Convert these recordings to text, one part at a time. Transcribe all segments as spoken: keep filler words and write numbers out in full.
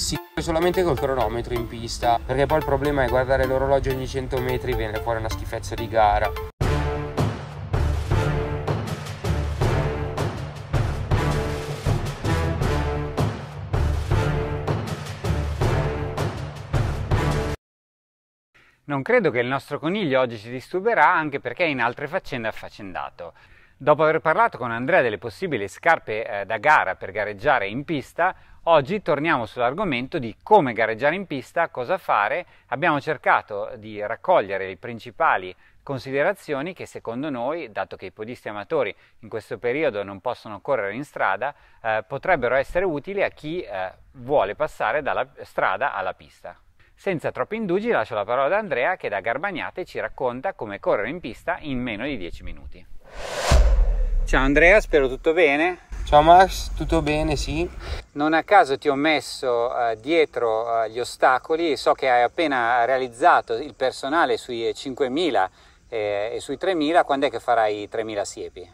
Sì, solamente col cronometro in pista, perché poi il problema è guardare l'orologio ogni cento metri, viene fuori una schifezza di gara. Non credo che il nostro coniglio oggi ci disturberà, anche perché in altre faccende è affaccendato. Dopo aver parlato con Andrea delle possibili scarpe eh, da gara per gareggiare in pista, oggi torniamo sull'argomento di come gareggiare in pista, cosa fare. Abbiamo cercato di raccogliere le principali considerazioni che secondo noi, dato che i podisti amatori in questo periodo non possono correre in strada, eh, potrebbero essere utili a chi eh, vuole passare dalla strada alla pista. Senza troppi indugi lascio la parola ad Andrea, che da Garbagnate ci racconta come correre in pista in meno di dieci minuti. Ciao Andrea, spero tutto bene. Ciao Max, tutto bene, sì. Non a caso ti ho messo eh, dietro eh, gli ostacoli. So che hai appena realizzato il personale sui cinquemila eh, e sui tremila. Quando è che farai i tremila siepi?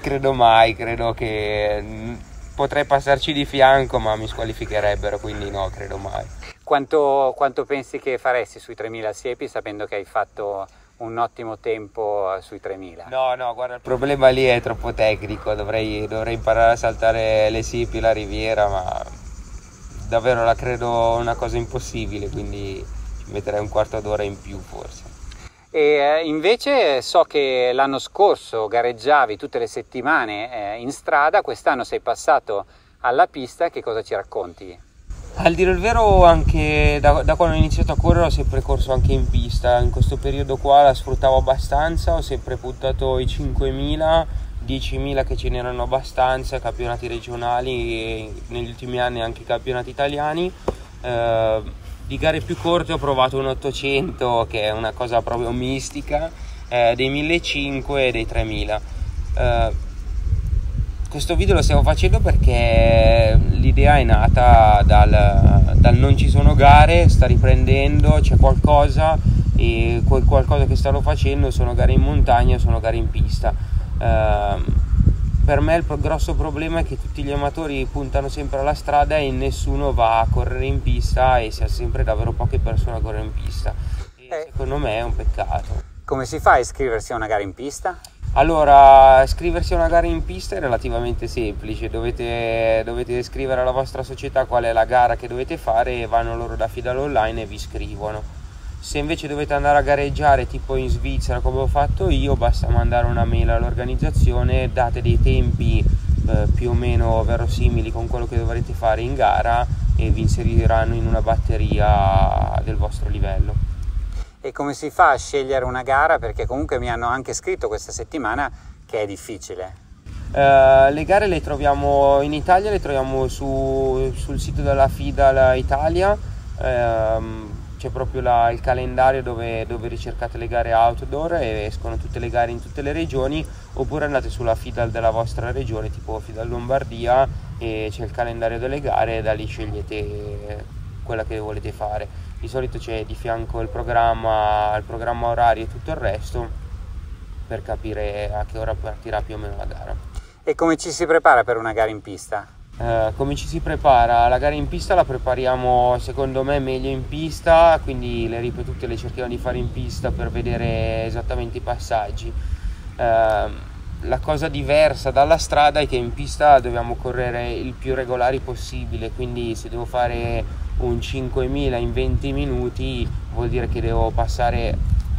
Credo mai, credo che potrei passarci di fianco, ma mi squalificherebbero, quindi no, credo mai. Quanto, quanto pensi che faresti sui tremila siepi, sapendo che hai fatto un ottimo tempo sui tremila? No, no, guarda, il problema lì è troppo tecnico, dovrei, dovrei imparare a saltare le siepi, la riviera, ma davvero la credo una cosa impossibile, quindi ci metterei un quarto d'ora in più forse. E invece so che l'anno scorso gareggiavi tutte le settimane in strada, quest'anno sei passato alla pista, che cosa ci racconti? Al dire il vero, anche da, da quando ho iniziato a correre ho sempre corso anche in pista. In questo periodo qua la sfruttavo abbastanza, ho sempre puntato i cinquemila, diecimila che ce n'erano abbastanza, campionati regionali e negli ultimi anni anche campionati italiani. Eh, di gare più corte ho provato un ottocento, che è una cosa proprio mistica, eh, dei millecinquecento e dei tremila. Eh, Questo video lo stiamo facendo perché l'idea è nata dal, dal non ci sono gare, sta riprendendo, c'è qualcosa, e quel qualcosa che stanno facendo sono gare in montagna, sono gare in pista. Eh, per me il grosso problema è che tutti gli amatori puntano sempre alla strada e nessuno va a correre in pista, e si ha sempre davvero poche persone a correre in pista. E secondo me è un peccato. Come si fa a iscriversi a una gara in pista? Allora, iscriversi a una gara in pista è relativamente semplice, dovete, dovete scrivere alla vostra società qual è la gara che dovete fare e vanno loro da FIDAL Online e vi scrivono. Se invece dovete andare a gareggiare tipo in Svizzera come ho fatto io, basta mandare una mail all'organizzazione, date dei tempi eh, più o meno verosimili con quello che dovrete fare in gara e vi inseriranno in una batteria del vostro livello. E come si fa a scegliere una gara? Perché comunque mi hanno anche scritto questa settimana che è difficile. Uh, le gare le troviamo in Italia, le troviamo su, sul sito della FIDAL Italia, uh, c'è proprio la, il calendario dove, dove ricercate le gare outdoor e escono tutte le gare in tutte le regioni, oppure andate sulla FIDAL della vostra regione, tipo FIDAL Lombardia, e c'è il calendario delle gare e da lì scegliete quella che volete fare. Di solito c'è di fianco il programma, il programma orario e tutto il resto per capire a che ora partirà più o meno la gara. E come ci si prepara per una gara in pista? Eh, come ci si prepara? La gara in pista la prepariamo secondo me meglio in pista, quindi le ripetute le cerchiamo di fare in pista per vedere esattamente i passaggi. Eh, La cosa diversa dalla strada è che in pista dobbiamo correre il più regolari possibile, quindi se devo fare un cinquemila in venti minuti vuol dire che devo passare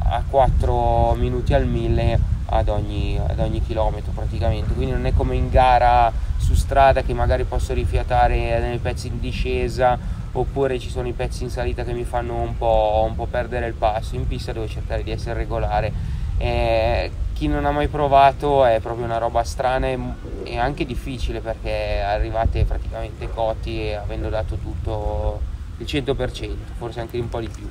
a quattro minuti al mille ad ogni, ad ogni chilometro praticamente, quindi non è come in gara su strada che magari posso rifiatare nei pezzi in discesa oppure ci sono i pezzi in salita che mi fanno un po', un po' perdere il passo. In pista devo cercare di essere regolare. Eh, Chi non ha mai provato è proprio una roba strana e, e anche difficile, perché arrivate praticamente cotti e avendo dato tutto il cento per cento, forse anche un po' di più.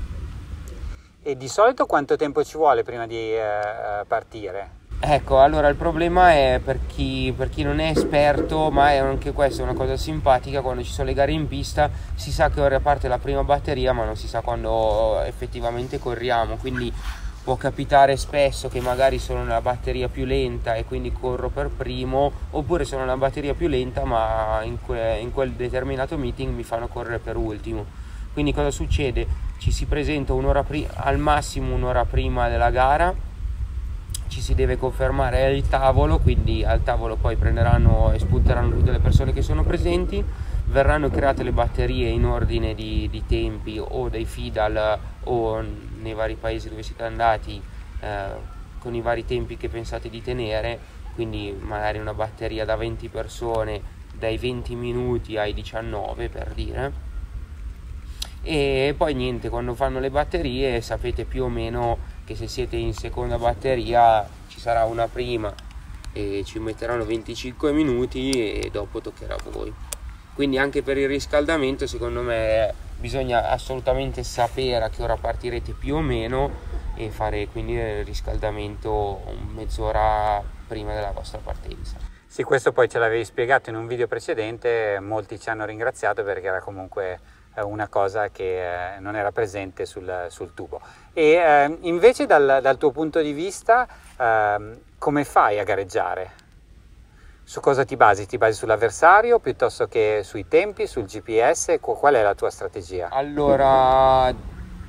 E di solito quanto tempo ci vuole prima di eh, partire? Ecco, allora il problema è per chi, per chi non è esperto, ma è anche questa è una cosa simpatica, quando ci sono le gare in pista si sa che ora parte la prima batteria ma non si sa quando effettivamente corriamo, quindi Può capitare spesso che magari sono una batteria più lenta e quindi corro per primo, oppure sono una batteria più lenta ma in, que- in quel determinato meeting mi fanno correre per ultimo. Quindi cosa succede? Ci si presenta un'ora pri- al massimo un'ora prima della gara, ci si deve confermare al tavolo, quindi al tavolo poi prenderanno e spunteranno tutte le persone che sono presenti, verranno create le batterie in ordine di, di tempi o dai FIDAL o nei vari paesi dove siete andati, eh, con i vari tempi che pensate di tenere, quindi magari una batteria da venti persone dai venti minuti ai diciannove per dire, e poi niente, quando fanno le batterie sapete più o meno che se siete in seconda batteria ci sarà una prima e ci metteranno venticinque minuti e dopo toccherà a voi. Quindi anche per il riscaldamento secondo me bisogna assolutamente sapere a che ora partirete più o meno e fare quindi il riscaldamento mezz'ora prima della vostra partenza. Sì, questo poi ce l'avevi spiegato in un video precedente, molti ci hanno ringraziato perché era comunque una cosa che non era presente sul, sul tubo. E invece dal, dal tuo punto di vista come fai a gareggiare? Su cosa ti basi? Ti basi sull'avversario piuttosto che sui tempi, sul G P S? Qual è la tua strategia? Allora,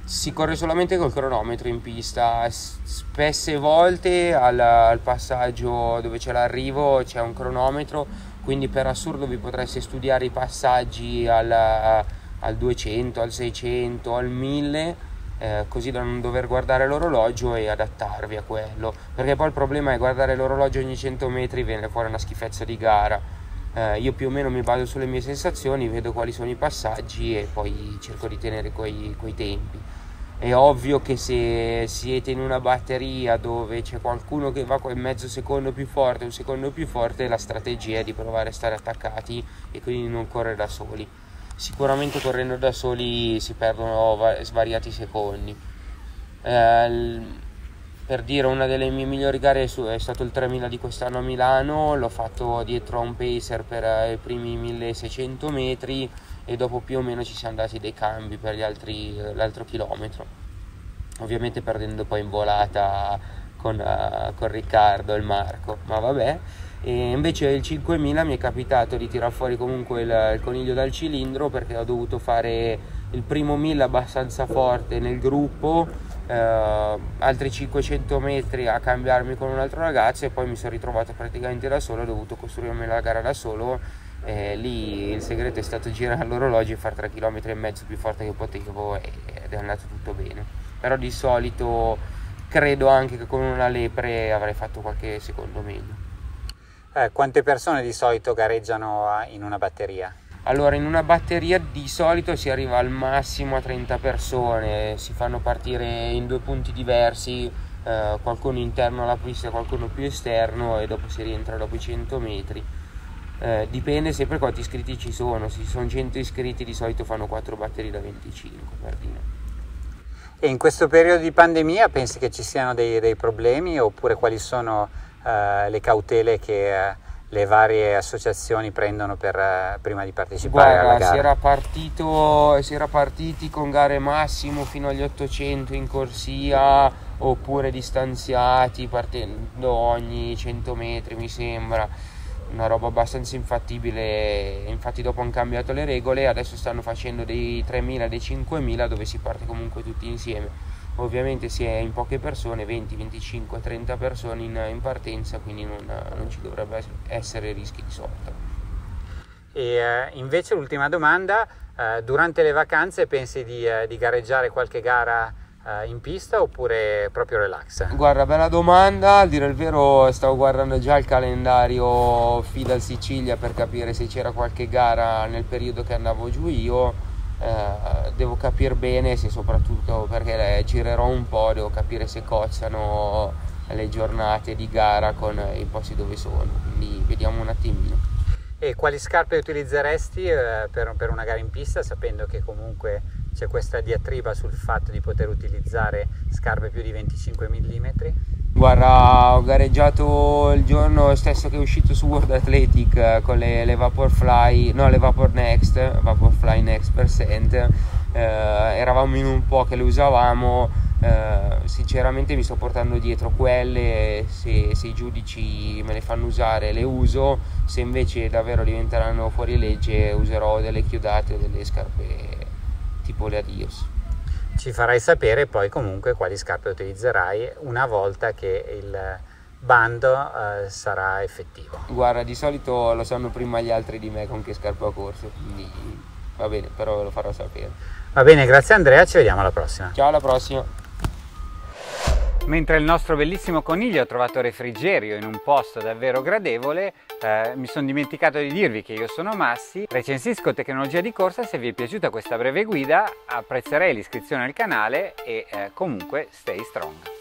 si corre solamente col cronometro in pista. Spesse volte al, al passaggio dove c'è l'arrivo c'è un cronometro, quindi per assurdo vi potreste studiare i passaggi al, al duecento, al seicento, al mille, eh, così da non dover guardare l'orologio e adattarvi a quello, perché poi il problema è guardare l'orologio ogni cento metri, viene fuori una schifezza di gara. Eh, io più o meno mi baso sulle mie sensazioni, vedo quali sono i passaggi e poi cerco di tenere quei, quei tempi. È ovvio che se siete in una batteria dove c'è qualcuno che va quel mezzo secondo più forte, un secondo più forte, la strategia è di provare a stare attaccati e quindi non correre da soli. Sicuramente correndo da soli si perdono svariati secondi. Eh, per dire, una delle mie migliori gare è stato il tremila di quest'anno a Milano, l'ho fatto dietro a un pacer per i primi milleseicento metri e dopo più o meno ci siamo dati dei cambi per gli altri, l'altro chilometro, ovviamente perdendo poi in volata con, uh, con Riccardo e il Marco, ma vabbè. E invece il cinquemila mi è capitato di tirar fuori comunque il, il coniglio dal cilindro, perché ho dovuto fare il primo mille abbastanza forte nel gruppo, eh, altri cinquecento metri a cambiarmi con un altro ragazzo e poi mi sono ritrovato praticamente da solo, ho dovuto costruirmi la gara da solo. Eh, lì il segreto è stato girare l'orologio e fare tre chilometri e mezzo più forte che potevo ed è andato tutto bene, però di solito credo anche che con una lepre avrei fatto qualche secondo meglio. Eh, quante persone di solito gareggiano in una batteria? Allora, in una batteria di solito si arriva al massimo a trenta persone, si fanno partire in due punti diversi, eh, qualcuno interno alla pista, qualcuno più esterno, e dopo si rientra dopo i cento metri. Eh, dipende sempre quanti iscritti ci sono, se ci sono cento iscritti di solito fanno quattro batterie da venticinque, per dire. E in questo periodo di pandemia pensi che ci siano dei, dei problemi, oppure quali sono Uh, le cautele che uh, le varie associazioni prendono per, uh, prima di partecipare? Guarda, alla gara si era, partito, si era partiti con gare massimo fino agli ottocento in corsia, oppure distanziati partendo ogni cento metri, mi sembra una roba abbastanza infattibile. Infatti dopo hanno cambiato le regole, adesso stanno facendo dei tremila, dei cinquemila dove si parte comunque tutti insieme. Ovviamente si è in poche persone, venti, venticinque, trenta persone in, in partenza, quindi non, non ci dovrebbe essere rischi di sorta. E eh, invece l'ultima domanda, eh, durante le vacanze pensi di, eh, di gareggiare qualche gara eh, in pista oppure proprio relax? Guarda, bella domanda, a dire il vero stavo guardando già il calendario FIDAL Sicilia per capire se c'era qualche gara nel periodo che andavo giù io. Uh, devo capire bene se, soprattutto perché eh, girerò un po', devo capire se cozzano le giornate di gara con eh, i posti dove sono, quindi vediamo un attimino. E quali scarpe utilizzeresti eh, per, per una gara in pista, sapendo che comunque c'è questa diatriba sul fatto di poter utilizzare scarpe più di venticinque millimetri? Guarda, ho gareggiato il giorno stesso che è uscito su World Athletic con le, le Vaporfly, no le VaporNext, Vaporfly Next percent, eh, eravamo in un po' che le usavamo, Uh, sinceramente mi sto portando dietro quelle, se, se i giudici me le fanno usare le uso, se invece davvero diventeranno fuori legge userò delle chiodate o delle scarpe tipo le Adios. Ci farai sapere poi comunque quali scarpe utilizzerai una volta che il bando uh, sarà effettivo. Guarda, di solito lo sanno prima gli altri di me con che scarpe ho corso, quindi va bene, però ve lo farò sapere. Va bene, grazie Andrea, ci vediamo alla prossima. Ciao, alla prossima. Mentre il nostro bellissimo coniglio ha trovato refrigerio in un posto davvero gradevole, eh, mi sono dimenticato di dirvi che io sono Massi, recensisco tecnologia di corsa. Se vi è piaciuta questa breve guida apprezzerei l'iscrizione al canale e eh, comunque stay strong.